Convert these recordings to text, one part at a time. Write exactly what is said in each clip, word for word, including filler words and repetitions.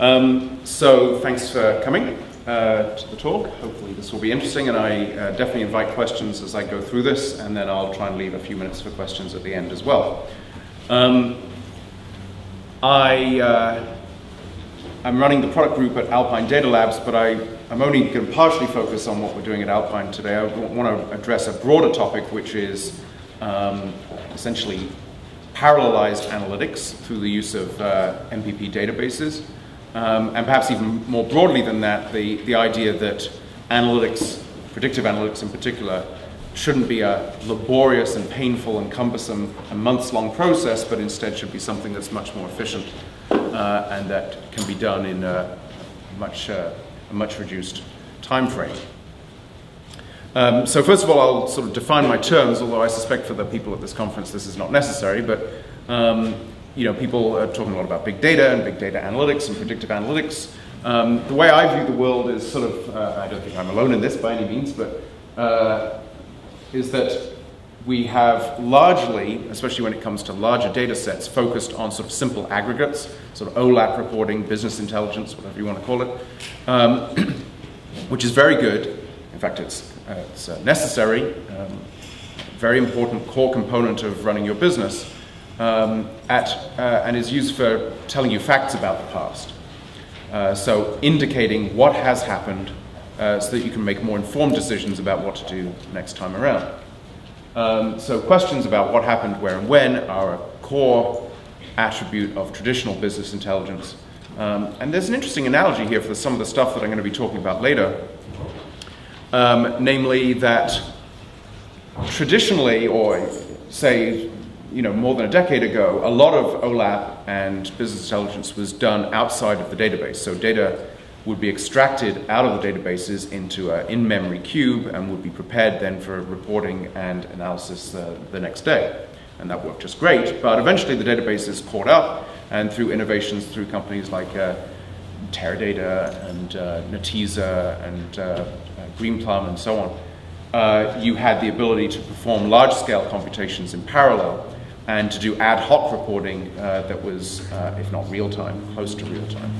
Um, so thanks for coming uh, to the talk. Hopefully this will be interesting, and I uh, definitely invite questions as I go through this, and then I'll try and leave a few minutes for questions at the end as well. Um, I, uh, I'm running the product group at Alpine Data Labs, but I, I'm only going to partially focus on what we're doing at Alpine today. I want to address a broader topic, which is um, essentially parallelized analytics through the use of uh, M P P databases. Um, and perhaps even more broadly than that, the, the idea that analytics, predictive analytics in particular, shouldn't be a laborious and painful and cumbersome and months-long process, but instead should be something that's much more efficient uh, and that can be done in a much, uh, a much reduced time frame. Um, so first of all, I'll sort of define my terms, although I suspect for the people at this conference this is not necessary, but um, you know, people are talking a lot about big data and big data analytics and predictive analytics. Um, the way I view the world is sort of, uh, I don't think I'm alone in this by any means, but uh, is that we have largely, especially when it comes to larger data sets, focused on sort of simple aggregates, sort of O LAP reporting, business intelligence, whatever you want to call it, um, which is very good. In fact, it's, uh, it's uh, necessary, um, very important core component of running your business. Um, at, uh, and is used for telling you facts about the past. Uh, so indicating what has happened uh, so that you can make more informed decisions about what to do next time around. Um, so questions about what happened, where and when are a core attribute of traditional business intelligence. Um, and there's an interesting analogy here for some of the stuff that I'm going to be talking about later, um, namely that traditionally, or say, you know, more than a decade ago, a lot of O LAP and business intelligence was done outside of the database. So data would be extracted out of the databases into an in-memory cube and would be prepared then for reporting and analysis uh, the next day. And that worked just great, but eventually the databases caught up, and through innovations through companies like uh, Teradata and uh, Netezza and uh, Greenplum and so on, uh, you had the ability to perform large-scale computations in parallel and to do ad hoc reporting uh, that was, uh, if not real-time, close to real-time.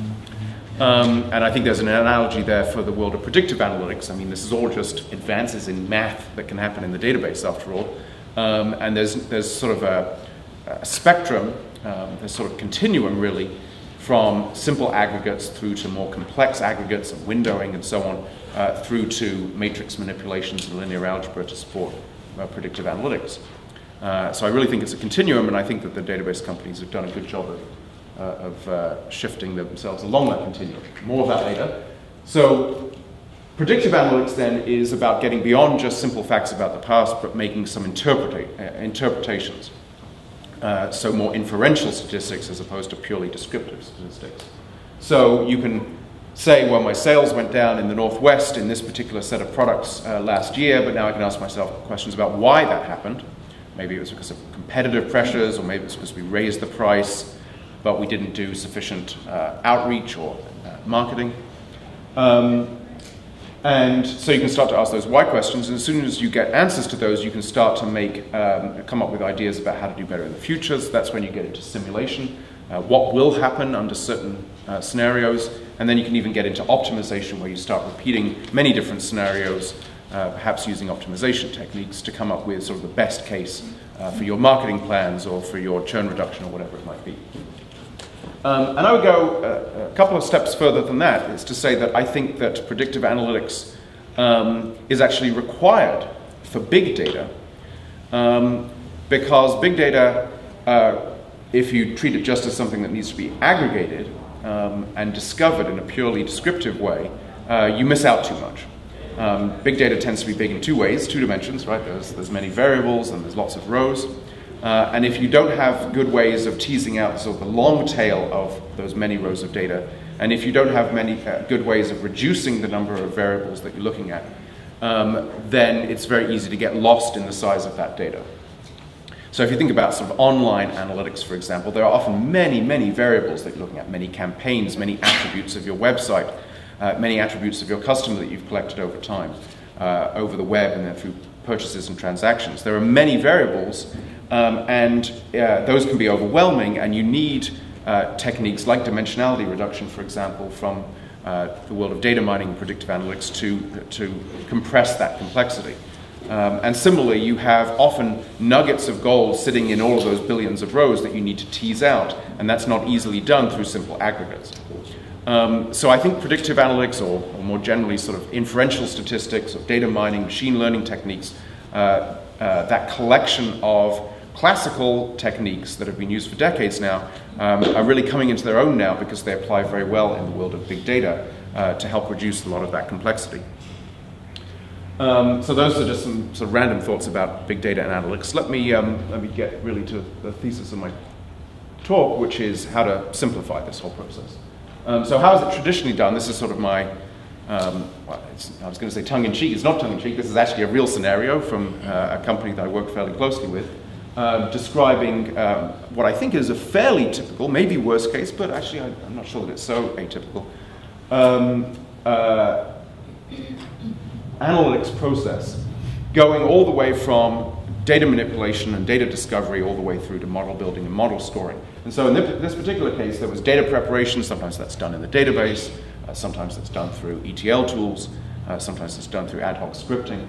Um, and I think there's an analogy there for the world of predictive analytics. I mean, this is all just advances in math that can happen in the database, after all. Um, and there's, there's sort of a, a spectrum, um, a sort of continuum, really, from simple aggregates through to more complex aggregates and windowing and so on, uh, through to matrix manipulations and linear algebra to support uh, predictive analytics. Uh, so I really think it's a continuum, and I think that the database companies have done a good job of, uh, of uh, shifting themselves along that continuum. More of that later. So predictive analytics then is about getting beyond just simple facts about the past, but making some interpreta uh, interpretations. Uh, so more inferential statistics as opposed to purely descriptive statistics. So you can say, well, my sales went down in the Northwest in this particular set of products uh, last year, but now I can ask myself questions about why that happened. Maybe it was because of competitive pressures, or maybe it was because we raised the price, but we didn't do sufficient uh, outreach or uh, marketing. Um, and so you can start to ask those why questions, and as soon as you get answers to those, you can start to make, um, come up with ideas about how to do better in the future. So that's when you get into simulation, uh, what will happen under certain uh, scenarios, and then you can even get into optimization, where you start repeating many different scenarios, Uh, perhaps using optimization techniques to come up with sort of the best case uh, for your marketing plans or for your churn reduction or whatever it might be. Um, and I would go a, a couple of steps further than that, is to say that I think that predictive analytics um, is actually required for big data, um, because big data, uh, if you treat it just as something that needs to be aggregated um, and discovered in a purely descriptive way, uh, you miss out too much. Um, big data tends to be big in two ways, two dimensions, right? There's, there's many variables and there's lots of rows. Uh, and if you don't have good ways of teasing out sort of the long tail of those many rows of data, and if you don't have many uh, good ways of reducing the number of variables that you're looking at, um, then it's very easy to get lost in the size of that data. So if you think about sort of online analytics, for example, there are often many, many variables that you're looking at, many campaigns, many attributes of your website, Uh, many attributes of your customer that you've collected over time, uh, over the web and then through purchases and transactions. There are many variables, um, and uh, those can be overwhelming, and you need uh, techniques like dimensionality reduction, for example, from uh, the world of data mining and predictive analytics to, to compress that complexity. Um, and similarly, you have often nuggets of gold sitting in all of those billions of rows that you need to tease out, and that's not easily done through simple aggregates. Um, so I think predictive analytics, or, or more generally sort of inferential statistics, or data mining, machine learning techniques, uh, uh, that collection of classical techniques that have been used for decades now um, are really coming into their own now because they apply very well in the world of big data uh, to help reduce a lot of that complexity. Um, so those are just some sort of random thoughts about big data and analytics. Let me, um, let me get really to the thesis of my talk, which is how to simplify this whole process. Um, so how is it traditionally done? This is sort of my, um, well, it's, I was going to say tongue-in-cheek. It's not tongue-in-cheek. This is actually a real scenario from uh, a company that I work fairly closely with, uh, describing um, what I think is a fairly typical, maybe worst case, but actually I, I'm not sure that it's so atypical, Um, uh, analytics process, going all the way from data manipulation and data discovery all the way through to model building and model scoring. And so in this particular case, there was data preparation. Sometimes that's done in the database, uh, sometimes that's done through E T L tools, uh, sometimes it's done through ad hoc scripting.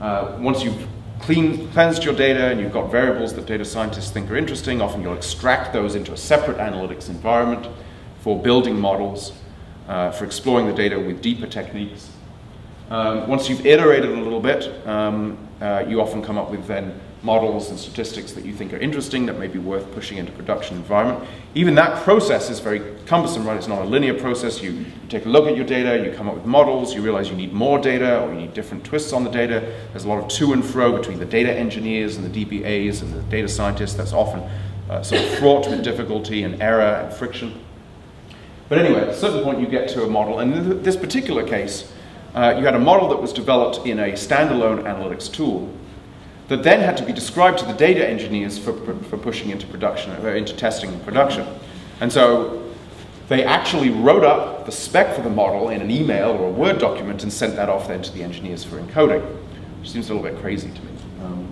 Uh, once you've clean, cleansed your data and you've got variables that data scientists think are interesting, often you'll extract those into a separate analytics environment for building models, uh, for exploring the data with deeper techniques. Um, once you've iterated a little bit, um, uh, you often come up with then models and statistics that you think are interesting that may be worth pushing into production environment. Even that process is very cumbersome, right? It's not a linear process. You, you take a look at your data, you come up with models, you realize you need more data or you need different twists on the data. There's a lot of to and fro between the data engineers and the D B As and the data scientists. That's often uh, sort of fraught with difficulty and error and friction. But anyway, at a certain point you get to a model, and in this particular case, Uh, you had a model that was developed in a standalone analytics tool that then had to be described to the data engineers for, for pushing into production, into testing and production. And so they actually wrote up the spec for the model in an email or a Word document and sent that off then to the engineers for encoding, which seems a little bit crazy to me. Um,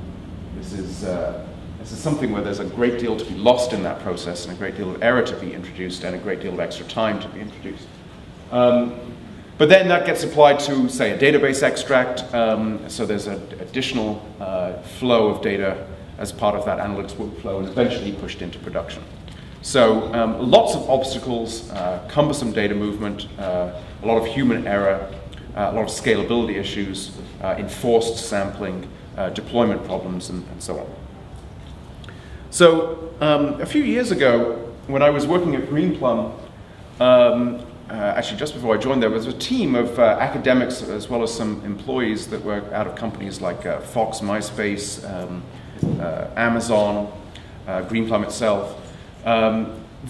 this is, uh, this is something where there's a great deal to be lost in that process and a great deal of error to be introduced and a great deal of extra time to be introduced. Um, But then that gets applied to, say, a database extract, um, so there's an additional uh, flow of data as part of that analytics workflow and eventually pushed into production. So um, lots of obstacles, uh, cumbersome data movement, uh, a lot of human error, uh, a lot of scalability issues, uh, enforced sampling, uh, deployment problems, and, and so on. So um, a few years ago, when I was working at Greenplum, um, Uh, actually, just before I joined, there was a team of uh, academics as well as some employees that were out of companies like uh, Fox, MySpace, um, uh, Amazon, uh, Greenplum itself, um,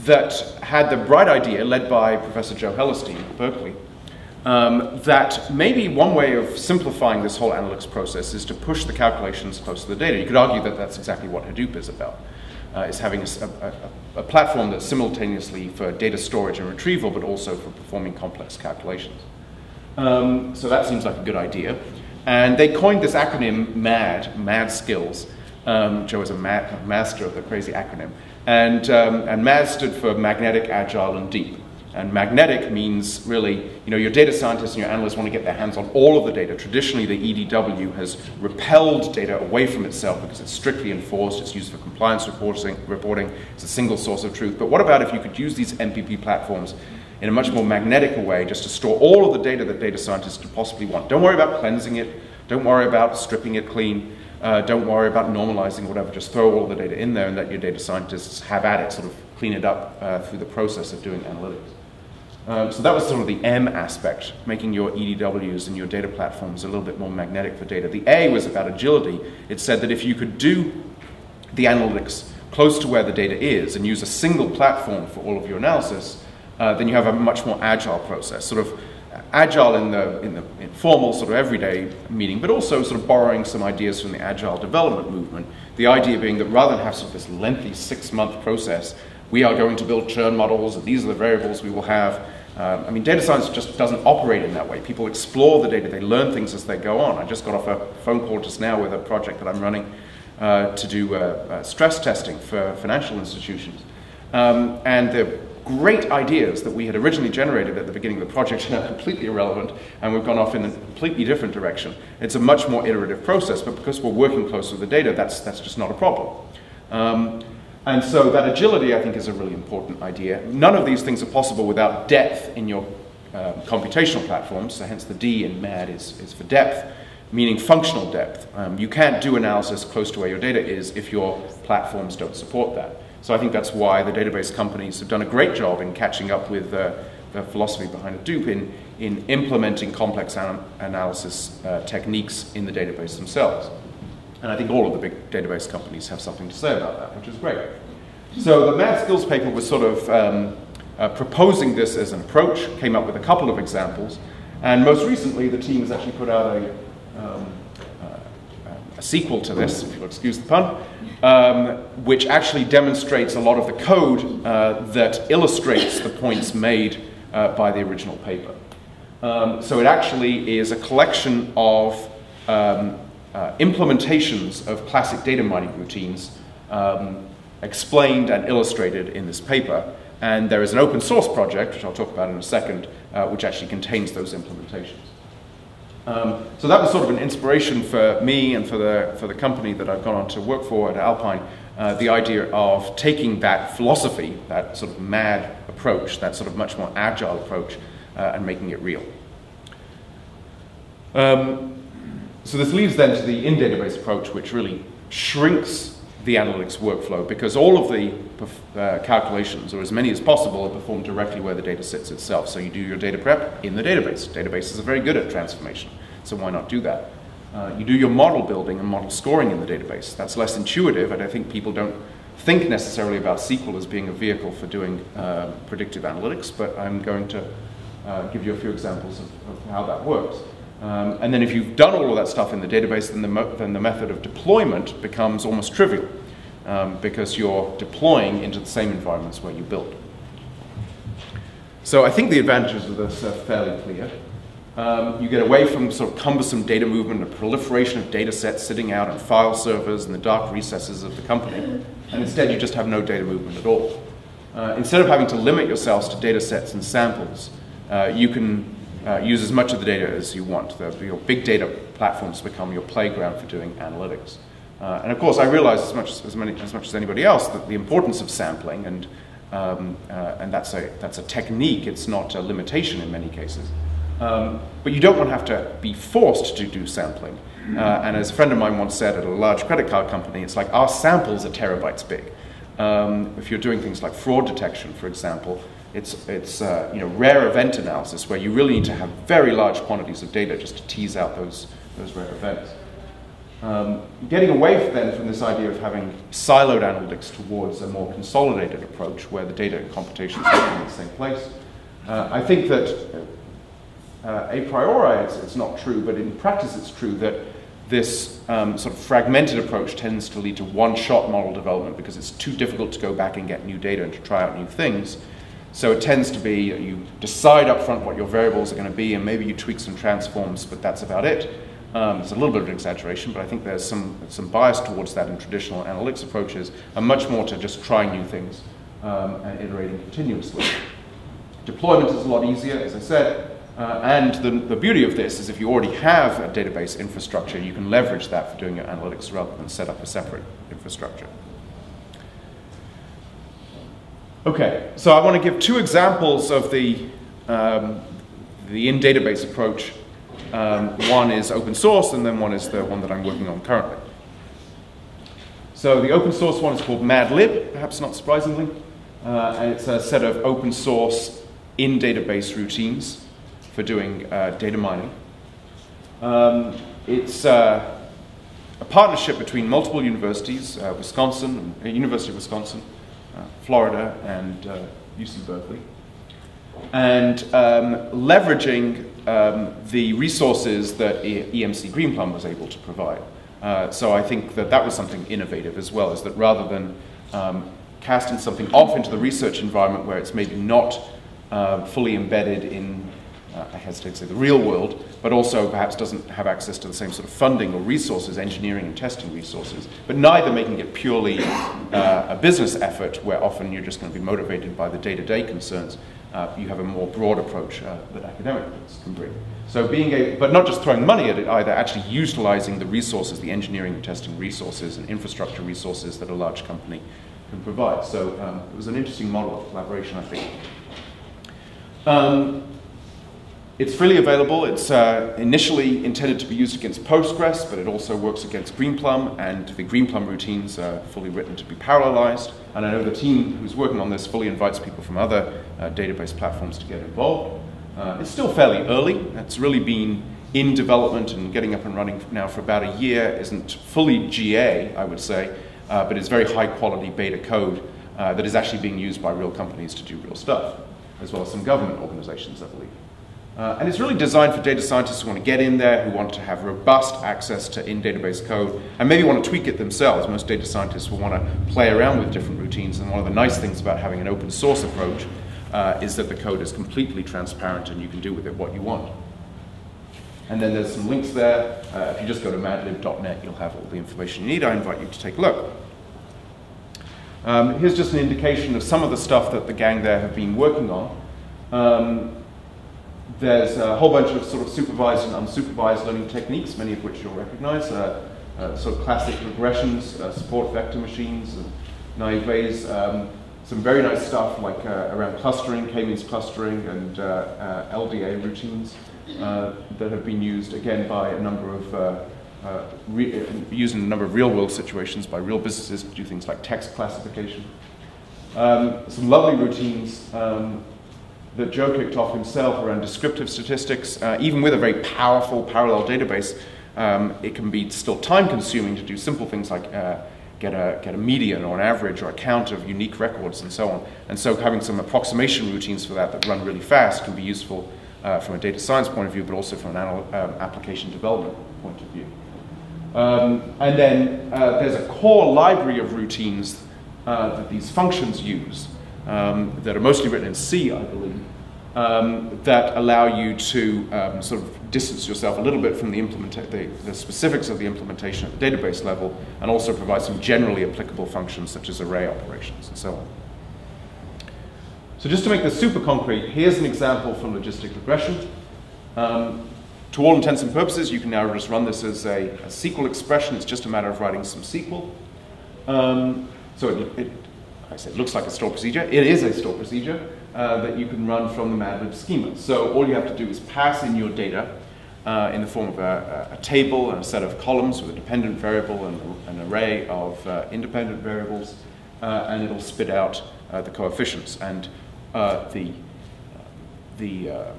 that had the bright idea, led by Professor Joe Hellerstein at Berkeley, um, that maybe one way of simplifying this whole analytics process is to push the calculations close to the data. You could argue that that's exactly what Hadoop is about. Uh, is having a, a, a platform that's simultaneously for data storage and retrieval, but also for performing complex calculations. Um, so that seems like a good idea. And they coined this acronym MAD, MAD Skills. Um, Joe is a ma master of the crazy acronym. And, um, and MAD stood for magnetic, agile, and deep. And magnetic means really, you know, your data scientists and your analysts want to get their hands on all of the data. Traditionally, the E D W has repelled data away from itself because it's strictly enforced, it's used for compliance reporting, reporting, it's a single source of truth. But what about if you could use these M P P platforms in a much more magnetic way just to store all of the data that data scientists could possibly want? Don't worry about cleansing it, don't worry about stripping it clean, uh, don't worry about normalizing whatever, just throw all the data in there and let your data scientists have at it, sort of clean it up uh, through the process of doing analytics. Um, so that was sort of the M aspect, making your E D Ws and your data platforms a little bit more magnetic for data. The A was about agility. It said that if you could do the analytics close to where the data is and use a single platform for all of your analysis, uh, then you have a much more agile process, sort of agile in the, in the informal sort of everyday meaning, but also sort of borrowing some ideas from the agile development movement. The idea being that rather than have sort of this lengthy six-month process, we are going to build churn models, and these are the variables we will have. Um, I mean, data science just doesn't operate in that way. People explore the data, they learn things as they go on. I just got off a phone call just now with a project that I'm running uh, to do uh, uh, stress testing for financial institutions. Um, and the great ideas that we had originally generated at the beginning of the project are now completely irrelevant, and we've gone off in a completely different direction. It's a much more iterative process, but because we're working closer with the data, that's, that's just not a problem. Um, and so that agility, I think, is a really important idea. None of these things are possible without depth in your uh, computational platforms, so hence the D in MAD is, is for depth, meaning functional depth. Um, you can't do analysis close to where your data is if your platforms don't support that. So I think that's why the database companies have done a great job in catching up with uh, the philosophy behind Hadoop in, in implementing complex an analysis uh, techniques in the database themselves. And I think all of the big database companies have something to say about that, which is great. So the MAD Skills paper was sort of um, uh, proposing this as an approach, came up with a couple of examples, and most recently the team has actually put out a, um, uh, a sequel to this, if you'll excuse the pun, Um, which actually demonstrates a lot of the code uh, that illustrates the points made uh, by the original paper. Um, so it actually is a collection of um, uh, implementations of classic data mining routines um, explained and illustrated in this paper. And there is an open source project, which I'll talk about in a second, uh, which actually contains those implementations. Um, so that was sort of an inspiration for me and for the, for the company that I've gone on to work for at Alpine, uh, the idea of taking that philosophy, that sort of MAD approach, that sort of much more agile approach, uh, and making it real. Um, so this leads then to the in-database approach, which really shrinks the analytics workflow, because all of the uh, calculations, or as many as possible, are performed directly where the data sits itself. So you do your data prep in the database. Databases are very good at transformation, so why not do that? Uh, you do your model building and model scoring in the database. That's less intuitive, and I think people don't think necessarily about S Q L as being a vehicle for doing uh, predictive analytics, but I'm going to uh, give you a few examples of, of how that works. Um, and then if you've done all of that stuff in the database, then the, then the method of deployment becomes almost trivial, um, because you're deploying into the same environments where you build. So I think the advantages of this are fairly clear. Um, you get away from sort of cumbersome data movement and proliferation of data sets sitting out on file servers in the dark recesses of the company, and instead you just have no data movement at all. Uh, instead of having to limit yourselves to data sets and samples, uh, you can Uh, use as much of the data as you want. The, your big data platforms become your playground for doing analytics. Uh, and of course, I realize as much as, many, as much as anybody else that the importance of sampling, and, um, uh, and that's, a, that's a technique, it's not a limitation in many cases. Um, but you don't want to have to be forced to do sampling. Uh, and as a friend of mine once said at a large credit card company, it's like, our samples are terabytes big. Um, if you're doing things like fraud detection, for example, It's, it's uh, you know, rare event analysis, where you really need to have very large quantities of data just to tease out those, those rare events. Um, getting away then from this idea of having siloed analytics towards a more consolidated approach where the data and computations are in the same place. Uh, I think that uh, a priori it's, it's not true, but in practice it's true that this um, sort of fragmented approach tends to lead to one-shot model development, because it's too difficult to go back and get new data and to try out new things. So it tends to be that you decide up front what your variables are going to be, and maybe you tweak some transforms, but that's about it. Um, it's a little bit of an exaggeration, but I think there's some, some bias towards that in traditional analytics approaches, and much more to just trying new things um, and iterating continuously. Deployment is a lot easier, as I said, uh, and the, the beauty of this is if you already have a database infrastructure, you can leverage that for doing your analytics rather than set up a separate infrastructure. Okay, so I want to give two examples of the, um, the in-database approach. Um, one is open source, and then one is the one that I'm working on currently. So the open source one is called Madlib, perhaps not surprisingly, uh, and it's a set of open source in-database routines for doing uh, data mining. Um, it's uh, a partnership between multiple universities, uh, Wisconsin, uh, University of Wisconsin, Uh, Florida, and uh, U C Berkeley, and um, leveraging um, the resources that E M C Greenplum was able to provide. Uh, so I think that that was something innovative as well, is that rather than um, casting something off into the research environment where it's maybe not uh, fully embedded in, uh, I hesitate to say, the real world, but also perhaps doesn't have access to the same sort of funding or resources, engineering and testing resources, but neither making it purely uh, a business effort where often you're just going to be motivated by the day-to-day concerns. Uh, you have a more broad approach uh, that academics can bring. So being a, but not just throwing money at it either, actually utilizing the resources, the engineering and testing resources and infrastructure resources that a large company can provide. So um, it was an interesting model of collaboration, I think. Um, It's freely available. It's uh, initially intended to be used against Postgres, but it also works against Greenplum, and the Greenplum routines are fully written to be parallelized. And I know the team who's working on this fully invites people from other uh, database platforms to get involved. Uh, it's still fairly early. It's really been in development and getting up and running now for about a year. Isn't fully G A, I would say, uh, but it's very high quality beta code uh, that is actually being used by real companies to do real stuff, as well as some government organizations, I believe. Uh, and it's really designed for data scientists who want to get in there, who want to have robust access to in-database code, and maybe want to tweak it themselves. Most data scientists will want to play around with different routines, and one of the nice things about having an open source approach uh, is that the code is completely transparent and you can do with it what you want. And then there's some links there. Uh, if you just go to madlib dot net, you'll have all the information you need. I invite you to take a look. Um, here's just an indication of some of the stuff that the gang there have been working on. Um, There's a whole bunch of sort of supervised and unsupervised learning techniques, many of which you'll recognize, uh, uh, sort of classic regressions, uh, support vector machines, and naives. Um, some very nice stuff like uh, around clustering, K-means clustering, and uh, uh, L D A routines uh, that have been used, again, by a number of, uh, uh, re used in a number of real-world situations by real businesses to do things like text classification. Um, some lovely routines Um, that Joe kicked off himself around descriptive statistics. Uh, even with a very powerful parallel database, um, it can be still time-consuming to do simple things like uh, get, a, get a median or an average or a count of unique records and so on. And so having some approximation routines for that that run really fast can be useful uh, from a data science point of view, but also from an anal um, application development point of view. Um, and then uh, there's a core library of routines uh, that these functions use. Um, that are mostly written in C, I believe, um, that allow you to um, sort of distance yourself a little bit from the, implementa the, the specifics of the implementation at the database level, and also provide some generally applicable functions such as array operations and so on. So just to make this super concrete, here's an example from logistic regression. Um, to all intents and purposes, you can now just run this as a, a S Q L expression. It's just a matter of writing some S Q L. Um, so it, it I said, it looks like a stored procedure. It is a stored procedure uh, that you can run from the Madlib schema. So all you have to do is pass in your data uh, in the form of a, a table and a set of columns with a dependent variable and an array of uh, independent variables, uh, and it'll spit out uh, the coefficients. And uh, the, the uh,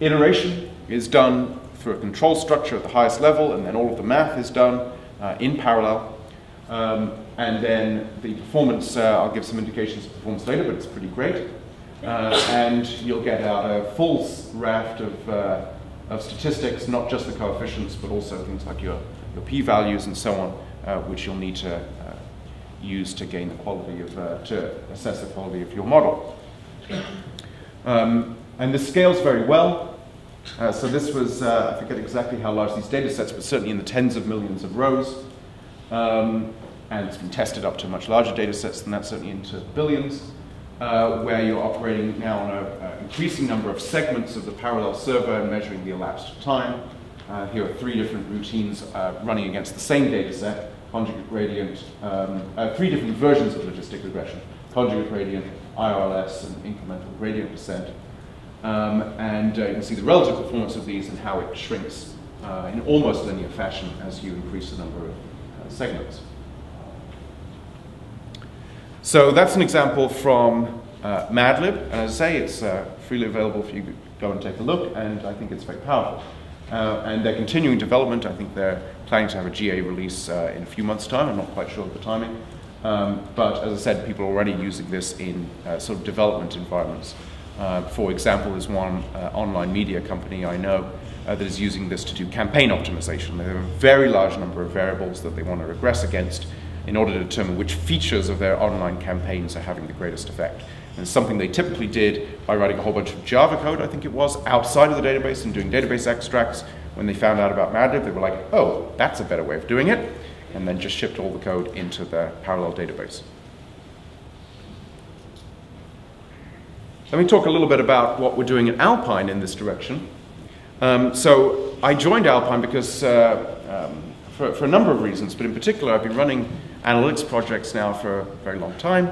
iteration is done through a control structure at the highest level, and then all of the math is done uh, in parallel. Um, and then the performance, uh, I'll give some indications of performance later, but it's pretty great. Uh, and you'll get out a full raft of, uh, of statistics, not just the coefficients, but also things like your, your p-values and so on, uh, which you'll need to uh, use to gain the quality of, uh, to assess the quality of your model. Um, and this scales very well. Uh, so this was, uh, I forget exactly how large these data sets, but certainly in the tens of millions of rows. Um, and it's been tested up to much larger data sets than that, certainly into billions, uh, where you're operating now on an increasing number of segments of the parallel server and measuring the elapsed time. Uh, here are three different routines uh, running against the same data set, conjugate gradient, um, uh, three different versions of logistic regression, conjugate gradient, I R L S, and incremental gradient descent. Um, and uh, you can see the relative performance of these and how it shrinks uh, in almost linear fashion as you increase the number of segments. So that's an example from uh, Madlib, and as I say, it's uh, freely available for you to go and take a look, and I think it's very powerful. Uh, and they're continuing development. I think they're planning to have a G A release uh, in a few months' time. I'm not quite sure of the timing. Um, but as I said, people are already using this in uh, sort of development environments. Uh, for example, there's one uh, online media company I know Uh, that is using this to do campaign optimization. They have a very large number of variables that they want to regress against in order to determine which features of their online campaigns are having the greatest effect. And it's something they typically did by writing a whole bunch of Java code, I think it was, outside of the database and doing database extracts, When they found out about Madlib, they were like, oh, that's a better way of doing it, and then just shipped all the code into the parallel database. Let me talk a little bit about what we're doing at Alpine in this direction. Um, so I joined Alpine because, uh, um, for, for a number of reasons, but in particular I've been running analytics projects now for a very long time,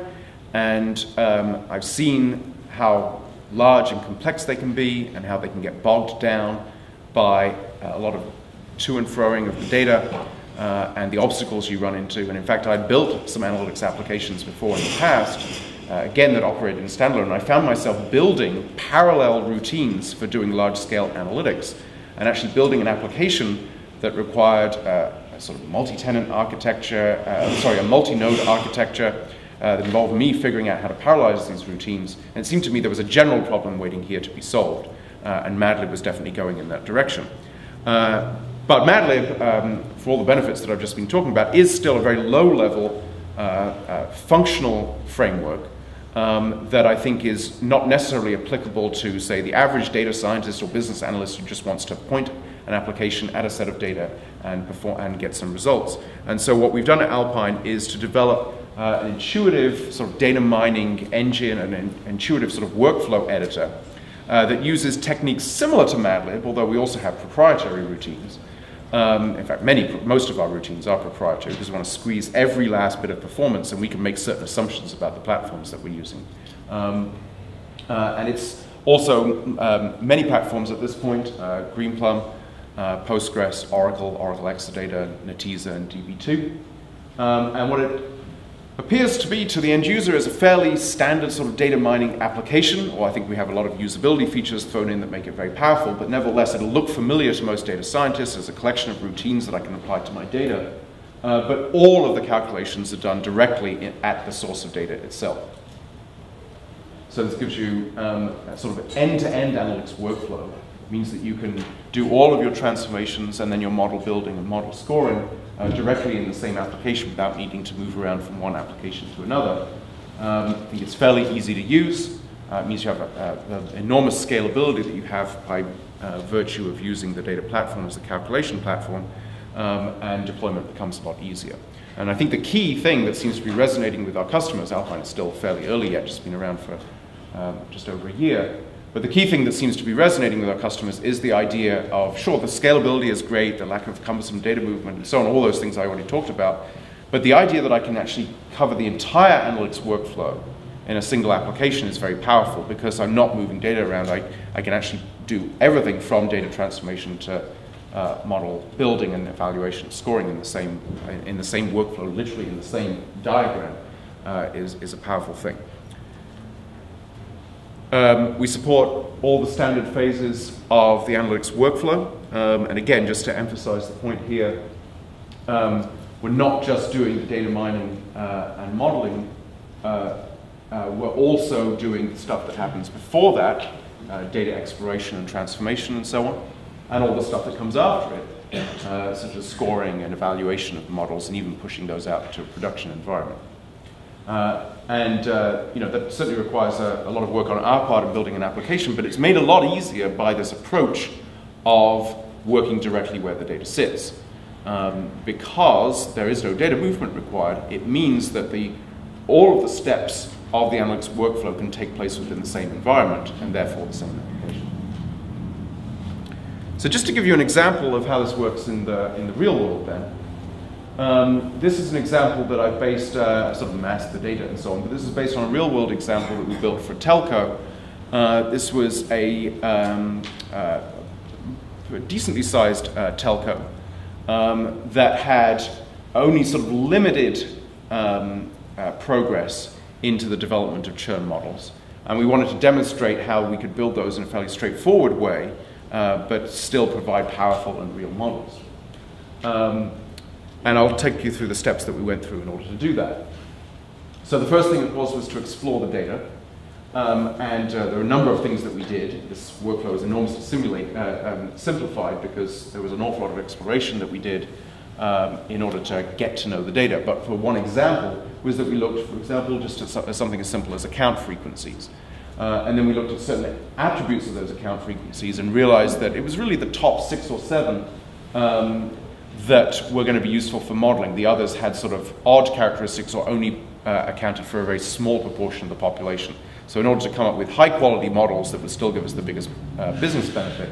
and um, I've seen how large and complex they can be and how they can get bogged down by uh, a lot of to and froing of the data uh, and the obstacles you run into. And in fact, I built some analytics applications before in the past, uh, again, that operated in standalone. And I found myself building parallel routines for doing large-scale analytics and actually building an application that required uh, a sort of multi-tenant architecture, uh, sorry, a multi-node architecture uh, that involved me figuring out how to parallelize these routines. And it seemed to me there was a general problem waiting here to be solved. Uh, and Madlib was definitely going in that direction. Uh, but Madlib, um, for all the benefits that I've just been talking about, is still a very low-level uh, uh, functional framework um, that I think is not necessarily applicable to, say, the average data scientist or business analyst who just wants to point an application at a set of data and, perform and get some results. And so what we've done at Alpine is to develop uh, an intuitive sort of data mining engine and an intuitive sort of workflow editor Uh, that uses techniques similar to Madlib, although we also have proprietary routines. Um, in fact, many, most of our routines are proprietary because we want to squeeze every last bit of performance, and we can make certain assumptions about the platforms that we're using. Um, uh, and it's also um, many platforms at this point, uh, Greenplum, uh, Postgres, Oracle, Oracle Exadata, Netezza, and D B two. Um, and what it appears to be to the end user is a fairly standard sort of data mining application, or I think we have a lot of usability features thrown in that make it very powerful, but nevertheless it'll look familiar to most data scientists as a collection of routines that I can apply to my data. Uh, but all of the calculations are done directly in, at the source of data itself. So this gives you um, a sort of end-to-end analytics workflow. It means that you can do all of your transformations and then your model building and model scoring Uh, directly in the same application without needing to move around from one application to another. Um, I think it's fairly easy to use. Uh, it means you have an enormous scalability that you have by uh, virtue of using the data platform as a calculation platform, um, and deployment becomes a lot easier. And I think the key thing that seems to be resonating with our customers, Alpine is still fairly early yet, just been around for um, just over a year, but the key thing that seems to be resonating with our customers is the idea of, sure, the scalability is great, the lack of cumbersome data movement and so on, all those things I already talked about, but the idea that I can actually cover the entire analytics workflow in a single application is very powerful because I'm not moving data around. I, I can actually do everything from data transformation to uh, model building and evaluation, scoring in the same, in the same workflow, literally in the same diagram, uh, is, is a powerful thing. Um, we support all the standard phases of the analytics workflow. Um, and again, just to emphasize the point here, um, we're not just doing the data mining uh, and modeling. Uh, uh, we're also doing the stuff that happens before that, uh, data exploration and transformation and so on, and all the stuff that comes after it, uh, such as scoring and evaluation of models and even pushing those out to a production environment. Uh, and uh, you know, that certainly requires a, a lot of work on our part of building an application, but it's made a lot easier by this approach of working directly where the data sits. Um, because there is no data movement required, it means that the, all of the steps of the analytics workflow can take place within the same environment and therefore the same application. So just to give you an example of how this works in the, in the real world then, Um, this is an example that I based, uh, sort of masked the data and so on, but this is based on a real world example that we built for telco. Uh, this was a, um, uh, a decently sized uh, telco um, that had only sort of limited um, uh, progress into the development of churn models. And we wanted to demonstrate how we could build those in a fairly straightforward way, uh, but still provide powerful and real models. Um, And I'll take you through the steps that we went through in order to do that. So the first thing, of course, was to explore the data. Um, and uh, there were a number of things that we did. This workflow was enormously simulate, uh, um, simplified because there was an awful lot of exploration that we did um, in order to get to know the data. But for one example was that we looked, for example, just at something as simple as account frequencies. Uh, and then we looked at certain attributes of those account frequencies and realized that it was really the top six or seven um, that were going to be useful for modeling. The others had sort of odd characteristics or only uh, accounted for a very small proportion of the population. So in order to come up with high quality models that would still give us the biggest uh, business benefit,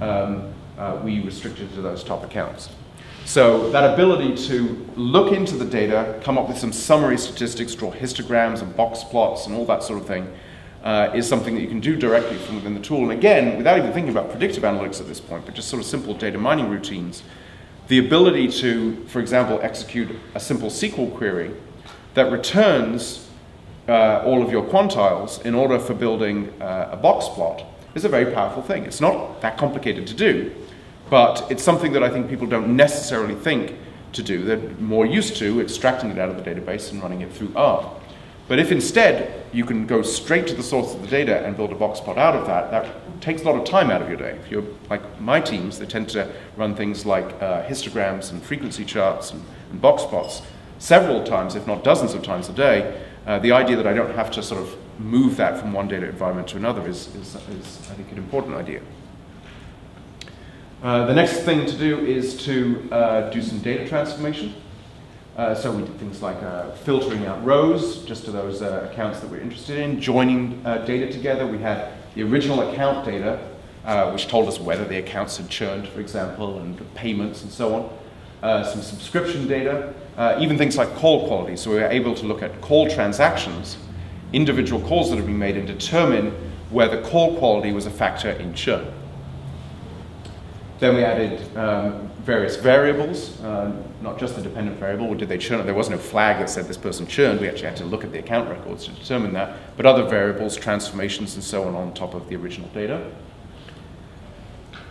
um, uh, we restricted to those top accounts. So that ability to look into the data, come up with some summary statistics, draw histograms and box plots and all that sort of thing, Uh, is something that you can do directly from within the tool. And again, without even thinking about predictive analytics at this point, but just sort of simple data mining routines, the ability to, for example, execute a simple S Q L query that returns uh, all of your quantiles in order for building uh, a box plot is a very powerful thing. It's not that complicated to do, but it's something that I think people don't necessarily think to do. They're more used to extracting it out of the database and running it through R. But if instead you can go straight to the source of the data and build a box plot out of that, that takes a lot of time out of your day. If you're like my teams, they tend to run things like uh, histograms and frequency charts and, and box plots several times, if not dozens of times a day. Uh, the idea that I don't have to sort of move that from one data environment to another is, is, is I think, an important idea. Uh, the next thing to do is to uh, do some data transformation. Uh, so we did things like uh, filtering out rows, just to those uh, accounts that we're interested in, joining uh, data together. We had the original account data, uh, which told us whether the accounts had churned, for example, and payments and so on. Uh, some subscription data, uh, even things like call quality. So we were able to look at call transactions, individual calls that have been made, and determine whether call quality was a factor in churn. Then we added um, various variables, uh, not just the dependent variable, or did they churn? There was no flag that said this person churned. We actually had to look at the account records to determine that, but other variables, transformations, and so on on top of the original data.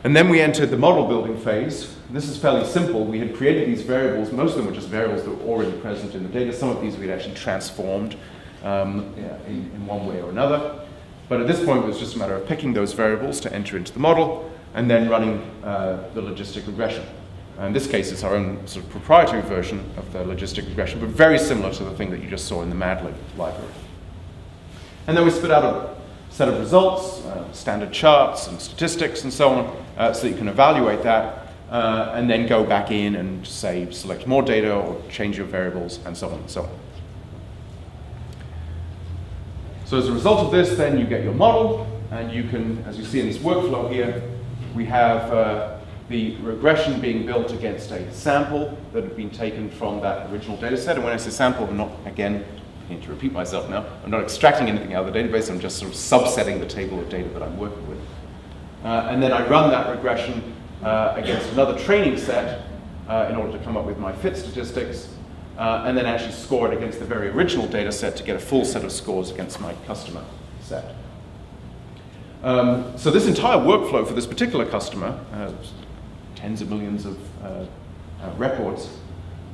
And then we entered the model building phase. This is fairly simple. We had created these variables. Most of them were just variables that were already present in the data. Some of these we had actually transformed um, yeah, in, in one way or another. But at this point, it was just a matter of picking those variables to enter into the model, and then running uh, the logistic regression. And in this case, it's our own sort of proprietary version of the logistic regression, but very similar to the thing that you just saw in the Madlib library. And then we spit out a set of results, uh, standard charts and statistics and so on, uh, so that you can evaluate that, uh, and then go back in and say, select more data or change your variables and so on and so on. So as a result of this, then you get your model, and you can, as you see in this workflow here, we have uh, the regression being built against a sample that had been taken from that original data set. And when I say sample, I'm not, again, I need to repeat myself now, I'm not extracting anything out of the database, I'm just sort of subsetting the table of data that I'm working with. Uh, and then I run that regression uh, against another training set uh, in order to come up with my fit statistics, uh, and then actually score it against the very original data set to get a full set of scores against my customer set. Um, so this entire workflow for this particular customer, uh, tens of millions of uh, uh, records,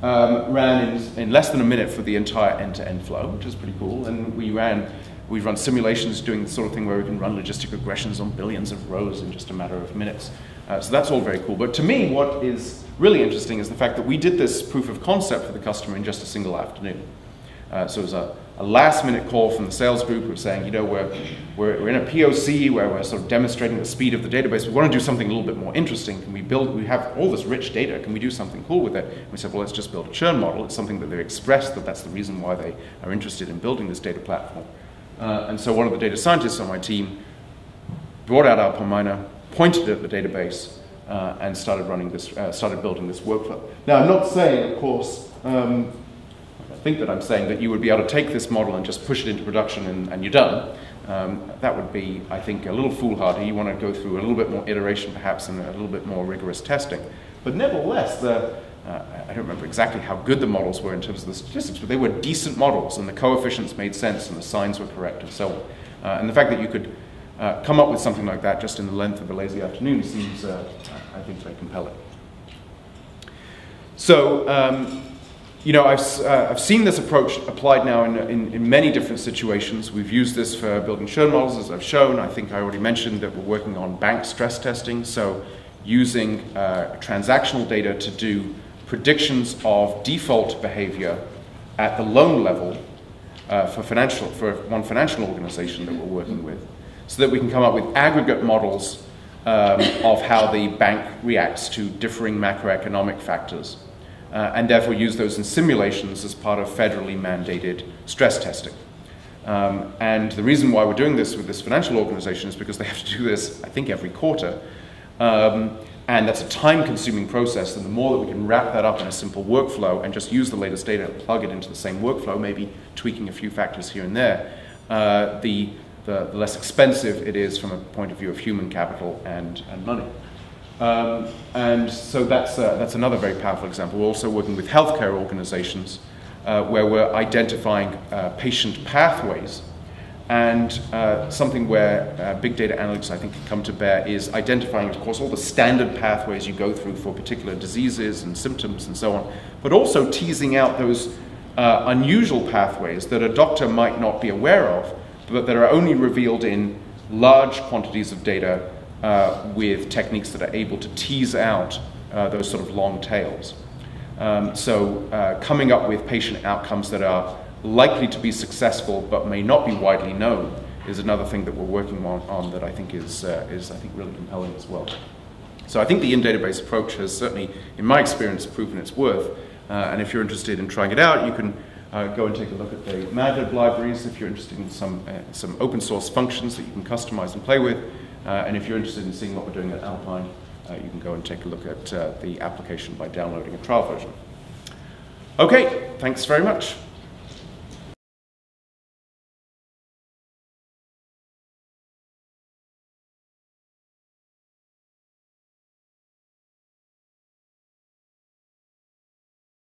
um, ran in, in less than a minute for the entire end-to-end flow, which is pretty cool. And we ran, we run simulations doing the sort of thing where we can run logistic regressions on billions of rows in just a matter of minutes. Uh, so that's all very cool. But to me, what is really interesting is the fact that we did this proof of concept for the customer in just a single afternoon. Uh, so it was a, a last-minute call from the sales group who was saying, you know, we're, we're, we're in a P O C where we're sort of demonstrating the speed of the database. We want to do something a little bit more interesting. Can we build, we have all this rich data. Can we do something cool with it? And we said, well, let's just build a churn model. It's something that they expressed that that's the reason why they are interested in building this data platform. Uh, and so one of the data scientists on my team brought out Alpine Miner, pointed at the database, uh, and started running this, uh, started building this workflow. Now, I'm not saying, of course, um, think that I'm saying that you would be able to take this model and just push it into production and, and you're done. Um, that would be, I think, a little foolhardy. You want to go through a little bit more iteration perhaps and a little bit more rigorous testing. But nevertheless, the, uh, I don't remember exactly how good the models were in terms of the statistics, but they were decent models and the coefficients made sense and the signs were correct and so on. Uh, and the fact that you could uh, come up with something like that just in the length of a lazy afternoon seems, uh, I think, very compelling. So, um, You know, I've, uh, I've seen this approach applied now in, in, in many different situations. We've used this for building churn models, as I've shown. I think I already mentioned that we're working on bank stress testing, so using uh, transactional data to do predictions of default behavior at the loan level uh, for, financial, for one financial organization that we're working with, so that we can come up with aggregate models um, of how the bank reacts to differing macroeconomic factors, uh, and therefore use those in simulations as part of federally mandated stress testing. Um, and the reason why we're doing this with this financial organization is because they have to do this, I think, every quarter. Um, and that's a time-consuming process, and the more that we can wrap that up in a simple workflow and just use the latest data and plug it into the same workflow, maybe tweaking a few factors here and there, uh, the, the, the less expensive it is from a point of view of human capital and, and money. Um, and so that's, uh, that's another very powerful example. We're also working with healthcare organizations, Uh, where we're identifying uh, patient pathways, and uh, something where uh, big data analytics, I think, can come to bear is identifying, of course, all the standard pathways you go through for particular diseases and symptoms and so on, but also teasing out those uh, unusual pathways that a doctor might not be aware of, but that are only revealed in large quantities of data uh, with techniques that are able to tease out uh, those sort of long tails. Um, so uh, coming up with patient outcomes that are likely to be successful but may not be widely known is another thing that we're working on, on that I think is, uh, is I think really compelling as well. So I think the in-database approach has certainly, in my experience, proven its worth. Uh, and if you're interested in trying it out, you can uh, go and take a look at the Madlib libraries if you're interested in some, uh, some open source functions that you can customize and play with. Uh, and if you're interested in seeing what we're doing at Alpine, Uh, you can go and take a look at uh, the application by downloading a trial version. Okay, thanks very much.